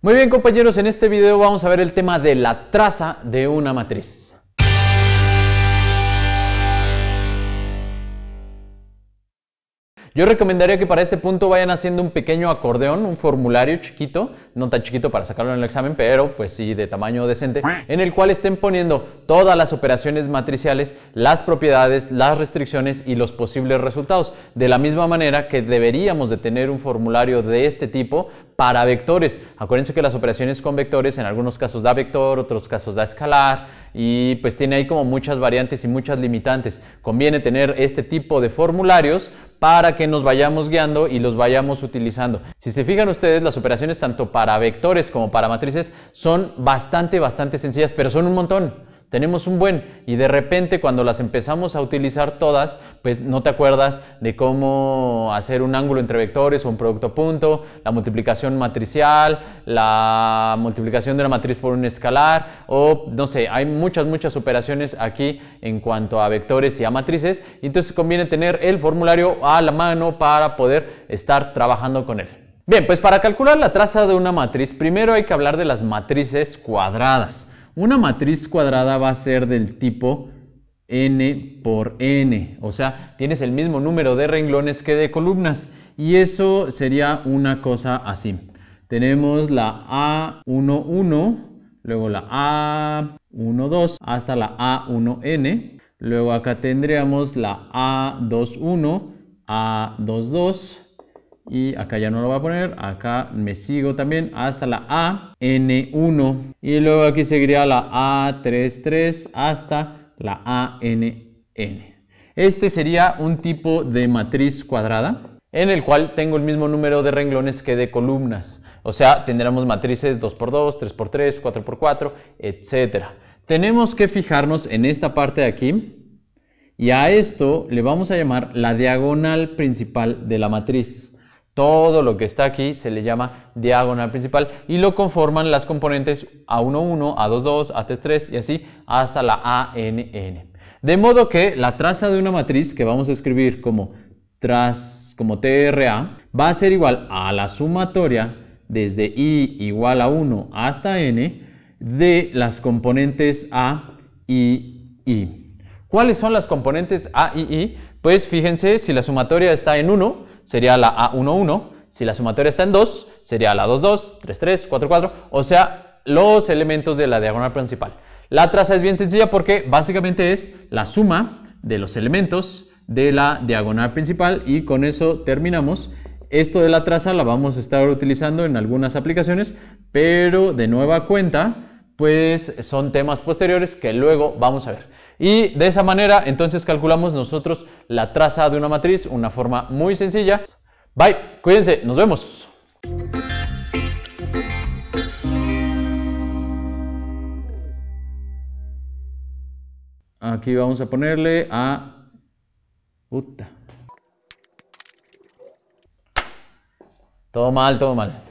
Muy bien, compañeros, en este video vamos a ver el tema de la traza de una matriz. Yo recomendaría que para este punto vayan haciendo un pequeño acordeón, un formulario chiquito, no tan chiquito para sacarlo en el examen, pero pues sí de tamaño decente, en el cual estén poniendo todas las operaciones matriciales, las propiedades, las restricciones y los posibles resultados. De la misma manera que deberíamos de tener un formulario de este tipo para vectores. Acuérdense que las operaciones con vectores en algunos casos da vector, otros casos da escalar y pues tiene ahí como muchas variantes y muchas limitantes. Conviene tener este tipo de formularios para que nos vayamos guiando y los vayamos utilizando. Si se fijan ustedes, las operaciones tanto para vectores como para matrices son bastante sencillas, pero son un montón. Tenemos un buen, y de repente cuando las empezamos a utilizar todas, pues no te acuerdas de cómo hacer un ángulo entre vectores o un producto punto, la multiplicación matricial, la multiplicación de la matriz por un escalar, o no sé, hay muchas operaciones aquí en cuanto a vectores y a matrices, y entonces conviene tener el formulario a la mano para poder estar trabajando con él. Bien, pues para calcular la traza de una matriz, primero hay que hablar de las matrices cuadradas. Una matriz cuadrada va a ser del tipo n por n, o sea, tienes el mismo número de renglones que de columnas, y eso sería una cosa así. Tenemos la A11, luego la A12 hasta la A1n, luego acá tendríamos la A21, A22, y acá ya no lo voy a poner, acá me sigo también hasta la AN1 y luego aquí seguiría la A33 hasta la ANN. Este sería un tipo de matriz cuadrada en el cual tengo el mismo número de renglones que de columnas, o sea, tendremos matrices 2x2, 3x3, 4x4, etc. Tenemos que fijarnos en esta parte de aquí y a esto le vamos a llamar la diagonal principal de la matriz. Todo lo que está aquí se le llama diagonal principal y lo conforman las componentes A11, A22, A33 y así hasta la ANN. De modo que la traza de una matriz que vamos a escribir como TRA va a ser igual a la sumatoria desde I igual a 1 hasta N de las componentes A y I. ¿Cuáles son las componentes A y I? Pues fíjense, si la sumatoria está en 1, sería la A11, si la sumatoria está en 2, sería la A22, 33, 44, o sea, los elementos de la diagonal principal. La traza es bien sencilla porque básicamente es la suma de los elementos de la diagonal principal y con eso terminamos. Esto de la traza la vamos a estar utilizando en algunas aplicaciones, pero de nueva cuenta, pues son temas posteriores que luego vamos a ver. Y de esa manera, entonces, calculamos nosotros la traza de una matriz, una forma muy sencilla. Bye, cuídense, nos vemos. Aquí vamos a ponerle a... Puta. Todo mal, todo mal.